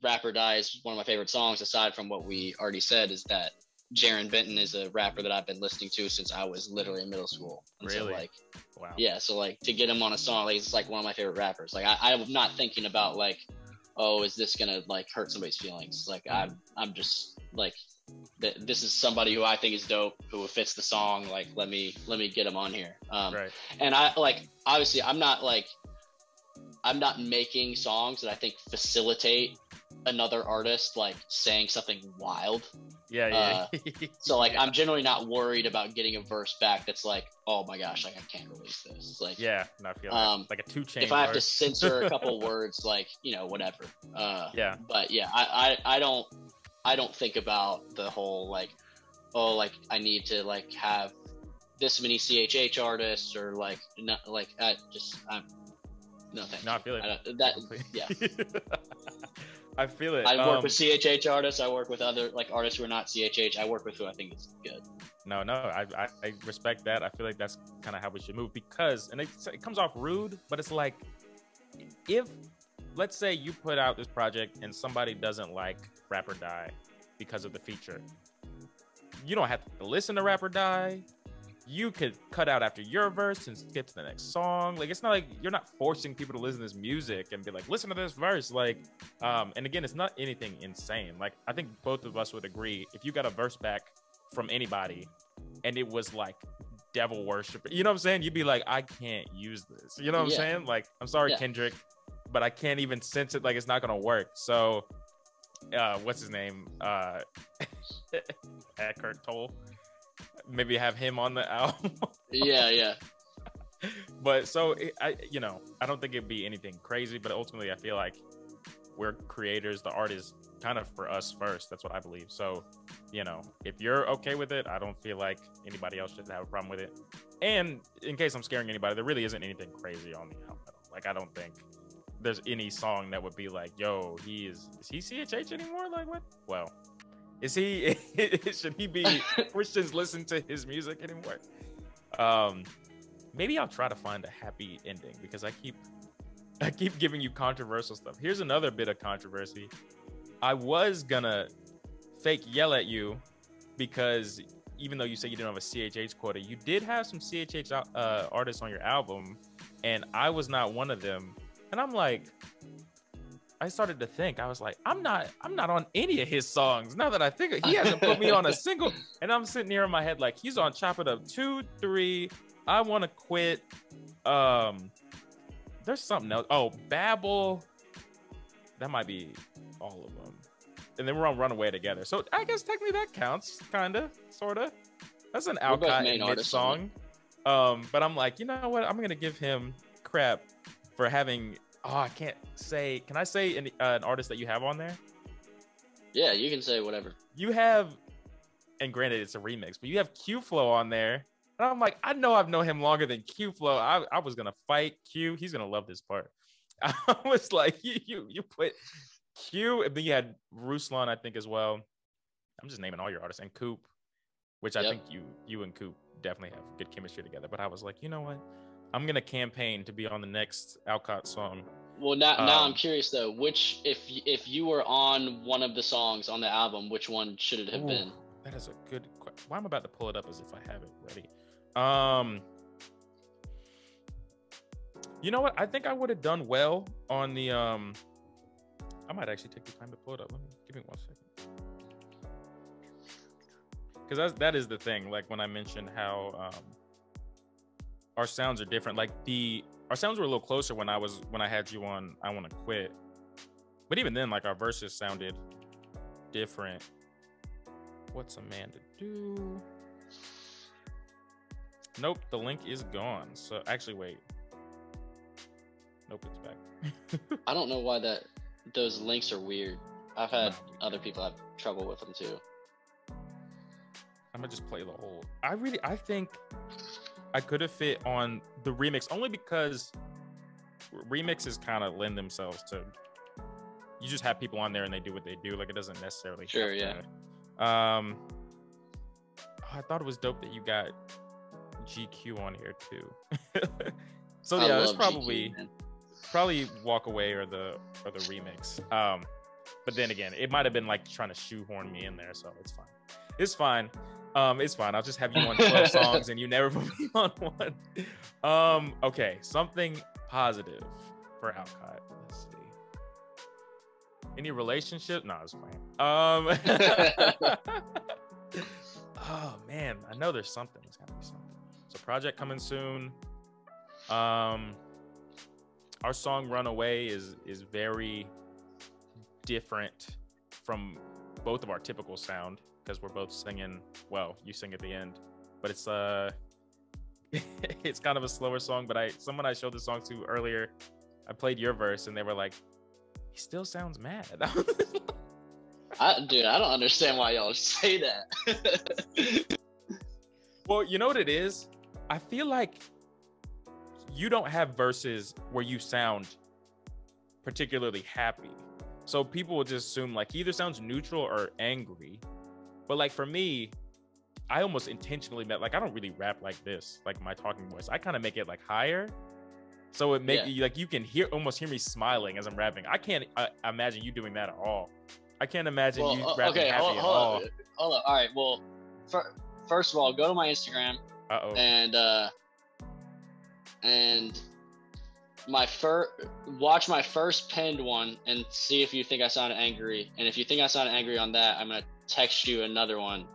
Rapper Die is one of my favorite songs, aside from what we already said, is that Jaron Benton is a rapper that I've been listening to since I was literally in middle school. And really? So, like, wow. Yeah. So like to get him on a song, like, it's like one of my favorite rappers. Like I'm not thinking about like, oh, is this gonna like hurt somebody's feelings? Like I'm just like, this is somebody who I think is dope, who fits the song. Like let me get him on here. Right. And I like obviously I'm not making songs that I think facilitate another artist like saying something wild. Yeah. So like I'm generally not worried about getting a verse back that's like, oh my gosh, like I can't release this. Like yeah, not feeling like a 2 Chainz. If I have to censor a couple words, like, you know, whatever. Yeah. But yeah, I don't think about the whole like, oh, like I need to like have this many CHH artists or like not like I'm no thank not feeling that yeah. I feel it. I work with CHH artists. I work with other like artists who are not CHH. I work with who I think is good. No, I respect that. I feel like that's kind of how we should move because, and it comes off rude, but it's like, if let's say you put out this project and somebody doesn't like Rapper Die because of the feature, you don't have to listen to Rapper Die. You could cut out after your verse and skip to the next song. Like, it's not like you're not forcing people to listen to this music and be like, listen to this verse. Like, and again, it's not anything insane. Like, I think both of us would agree, if you got a verse back from anybody and it was like devil worship, you know what I'm saying? You'd be like, I can't use this. You know what I'm saying? Like, I'm sorry, Kendrick, but I can't even sense it. Like, it's not going to work. So, what's his name? Eckhart Tolle. Maybe have him on the album. yeah But so I don't think it'd be anything crazy, but ultimately I feel like we're creators, the art is kind of for us first. That's what I believe. So if you're okay with it, I don't feel like anybody else should have a problem with it. And in case I'm scaring anybody, there really isn't anything crazy on the album. Like, I don't think there's any song that would be like, yo, is he CHH anymore? Like, what? Well, should he be Christians listen to his music anymore? Maybe I'll try to find a happy ending because I keep giving you controversial stuff. Here's another bit of controversy. I was gonna fake yell at you because even though you said you didn't have a CHH quota, you did have some CHH artists on your album, and I was not one of them. And I'm like, I started to think, I was like, I'm not on any of his songs. Now that I think he hasn't put me on a single, and I'm sitting here in my head like, he's on Chop It Up 2, 3. I Want to Quit. There's something else. Oh, Babble. That might be all of them. And then we're on Runaway together. So I guess technically that counts, kinda, sorta. That's an Alcott and Mitch song. But I'm like, you know what? I'm gonna give him crap for having. Oh, I can't say. Can I say an artist that you have on there? Yeah, you can say whatever. You have, and granted, it's a remix, but you have Q Flow on there. And I'm like, I know I've known him longer than Q Flow. I was going to fight Q. He's going to love this part. I was like, you put Q, and then you had Ruslan, I think, as well. I'm just naming all your artists. And Coop, which I think you and Coop definitely have good chemistry together. But I was like, you know what? I'm gonna campaign to be on the next Alcott song. Well, now I'm curious though. Which, if you were on one of the songs on the album, which one should it have been? That is a good question. Why I'm about to pull it up as if I have it ready. You know what? I think I would have done well on the. I might actually take the time to pull it up. Give me one second. Because that is the thing. Like when I mentioned how. Our sounds are different. Like our sounds were a little closer when I had you on I Want to Quit, but even then, like, our verses sounded different. What's a Man to Do? Nope, the link is gone. So actually, wait. Nope, it's back. I don't know why those links are weird. I've had other people have trouble with them too. I'm gonna just play the whole. I think. I could have fit on the remix only because remixes kind of lend themselves to, you just have people on there and they do what they do. Like, it doesn't necessarily. Sure. Yeah. I thought it was dope that you got GQ on here too. So yeah, that's probably Walk Away or the remix. But then again, it might've been like trying to shoehorn me in there. So it's fine. It's fine. It's fine. I'll just have you on 12 songs and you never put me on one. Okay, something positive for Alcott. Let's see. Any relationship? No, it's fine. Oh man, I know there's something. There's gotta be something. So project coming soon. Our song Runaway is very different from both of our typical sound, because we're both singing, well, you sing at the end, but it's it's kind of a slower song. But someone I showed the song to earlier, I played your verse and they were like, he still sounds mad. Dude, I don't understand why y'all say that. Well, you know what it is? I feel like you don't have verses where you sound particularly happy. So people will just assume like he either sounds neutral or angry. But like for me, I almost intentionally meant like I don't really rap like this, like my talking voice. I kind of make it like higher. So it makes like you can almost hear me smiling as I'm rapping. I can't imagine you doing that at all. I can't imagine you rapping happy at all. Hold on. All right. Well, first of all, go to my Instagram. Uh-oh. And watch my first pinned one and see if you think I sound angry. And if you think I sound angry on that, I'm gonna text you another one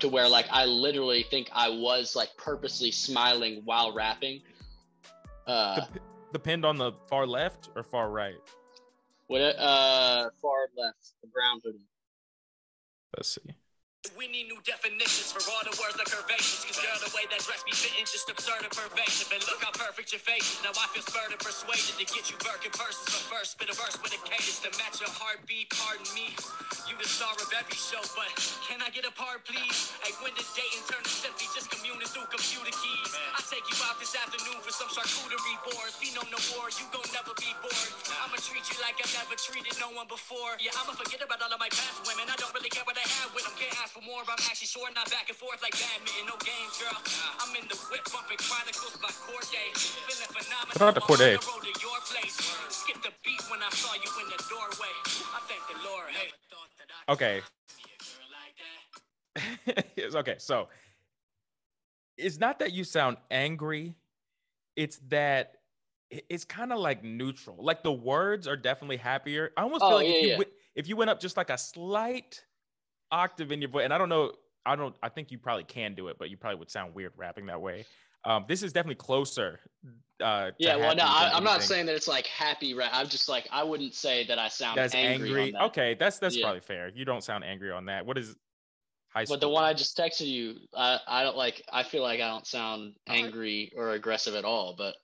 to where like I literally think I was like purposely smiling while rapping. The pinned on the far left or far right? What? Far left, the brown hoodie. Let's see. We need new definitions for all the words like curvaceous. Cause girl, the way that dress be fitting just absurd and pervasive. And look how perfect your face is. Now I feel spurred and persuaded to get you Birkin purses. But first, spit a verse with a cadence to match your heartbeat. Pardon me, you the star of every show. But can I get a part, please? Hey, when did Dayton turn to simply just communing through computer keys? I take you out this afternoon for some charcuterie boards. Be no war, you gon' never be bored. I'ma treat you like I've never treated no one before. Yeah, I'ma forget about all of my past women. I don't really care what I had with them. Can't ask for more, I'm actually sure, not back and forth like badminton, no games, girl. I'm in the whip bumping Chronicles by Corday. Feeling phenomenal. The road to your place. Skip the beat when I saw you in the doorway. I thank the Lord. Hey. Okay. It's okay, so it's not that you sound angry. It's that it's kind of like neutral. Like the words are definitely happier. I almost feel like if you went up just like a slight octave in your voice, and I think you probably can do it, but you probably would sound weird rapping that way. This is definitely closer. I'm not saying that it's like happy rap. I'm just like, I wouldn't say that I sound angry on that. Okay, that's probably fair. You don't sound angry on that. What is high school? But the one I just texted you, I don't like. I feel like I don't sound angry or aggressive at all. But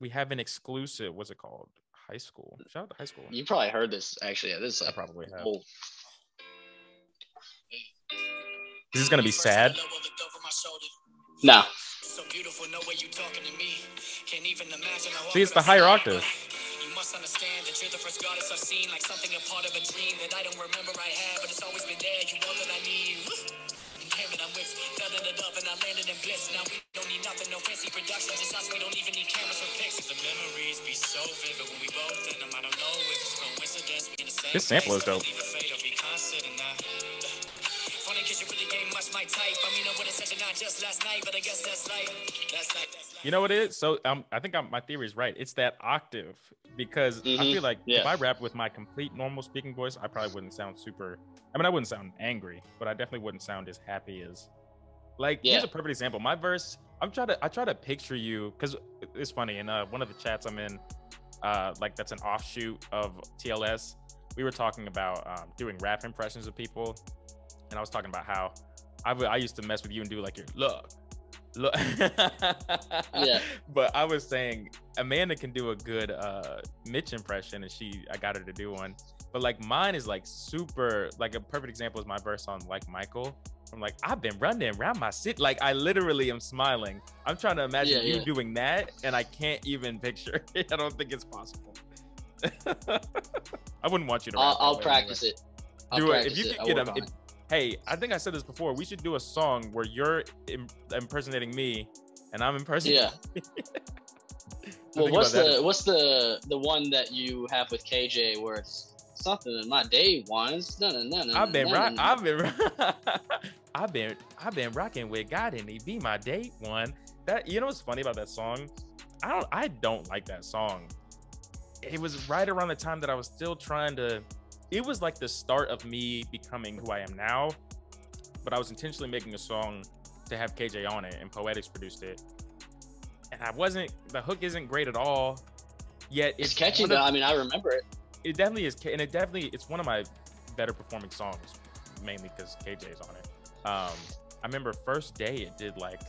we have an exclusive. What's it called? High school. Shout out to high school. You probably heard this actually. This is like, I probably have. Old. This is gonna be sad. No. See, it's the higher octave. You must understand that you're the first goddess I've seen, like something a part of a dream that I don't remember I had, but it's always been there. You want that I need. I'm with feathered it up and I landed in bliss. Now we don't need nothing, no fancy production. Just us, we don't even need cameras for pics. The memories be so vivid when we both in them. I don't know if it's coincidence. This sample is dope. You know what it is? So I think my theory is right. It's that octave, because I feel like if I rap with my complete normal speaking voice, I probably wouldn't sound super. I mean, I wouldn't sound angry, but I definitely wouldn't sound as happy as. Like here's a perfect example. My verse, I try to picture you, because it's funny. In one of the chats I'm in, like that's an offshoot of TLS. We were talking about doing rap impressions of people, and I was talking about how I used to mess with you and do like your look. Yeah. But I was saying Amanda can do a good Mitch impression, and I got her to do one. But like mine is like super, like a perfect example is my verse on Like Michael. I'm like, I've been running around my city. Like I literally am smiling. I'm trying to imagine you doing that, and I can't even picture it. I don't think it's possible. I wouldn't want you to. I'll practice anyway. Hey, I think I said this before. We should do a song where you're impersonating me, and I'm impersonating. Yeah. Well, what's the one that you have with KJ where it's something in my day ones. I've been rocking with God and he be my date one. That, you know what's funny about that song? I don't like that song. It was right around the time that I was still trying to, it was like the start of me becoming who I am now, but I was intentionally making a song to have KJ on it, and Poetics produced it. And I wasn't, the hook isn't great at all, yet it's catchy though. I mean, I remember it. It definitely is, and it definitely, it's one of my better performing songs, mainly because KJ's on it. I remember first day it did like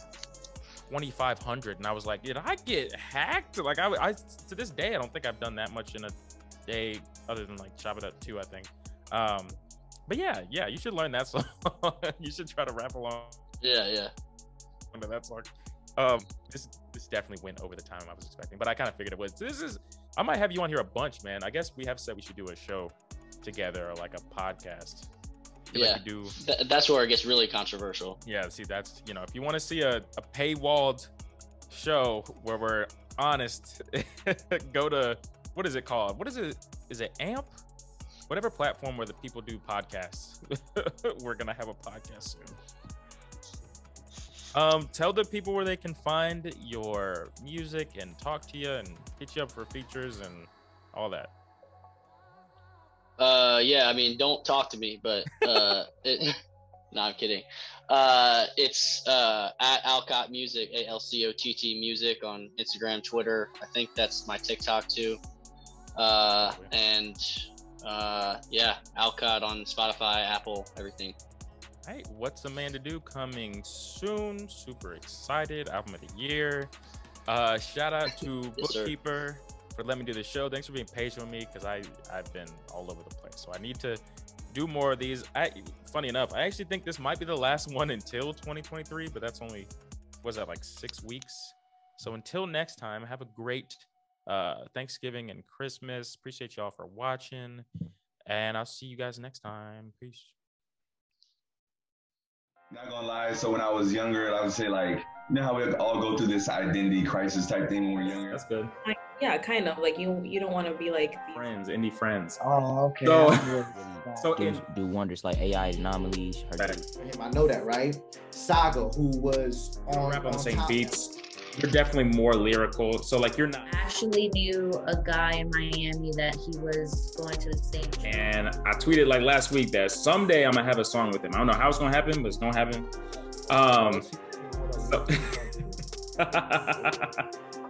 2,500, and I was like, did I get hacked? Like I to this day I don't think I've done that much in a day, other than like Chop It Up 2, I think. But yeah, you should learn that song. You should try to rap along. Yeah. Under that song. This definitely went over the time I was expecting, but I kind of figured it was. I might have you on here a bunch, man. I guess we have said we should do a show together, or like a podcast. Yeah, like that's where it gets really controversial. Yeah, see, that's, you know, if you want to see a paywalled show where we're honest, go to, what is it called? What is it? Is it AMP? Whatever platform where the people do podcasts. We're gonna have a podcast soon. Tell the people where they can find your music and talk to you and hit you up for features and all that. Yeah, I mean, don't talk to me, but no, I'm kidding. It's at Alcott Music, ALCOTT Music on Instagram, Twitter. I think that's my TikTok too. Yeah, Alcott on Spotify, Apple, everything. All right, What's A Man To Do coming soon. Super excited. Album of the year. Shout out to Bookkeeper. Sir. For letting me do the show. Thanks for being patient with me, because I've been all over the place. So I need to do more of these. Funny enough, I actually think this might be the last one until 2023, but that's only, what's that, like 6 weeks? So until next time, have a great Thanksgiving and Christmas. Appreciate y'all for watching, and I'll see you guys next time. Peace. Not gonna lie, so when I was younger, I would say, like, you know how we all go through this identity crisis type thing when we're younger? That's good. Yeah, kind of like you don't want to be like friends, indie friends. Oh, okay. So do wonders like AI anomalies. I know that, right? Saga, who was rap on the same beats. You're definitely more lyrical. So like you're not. I actually knew a guy in Miami that he was going to the same show. And I tweeted like last week that someday I'm gonna have a song with him. I don't know how it's gonna happen, but it's gonna happen.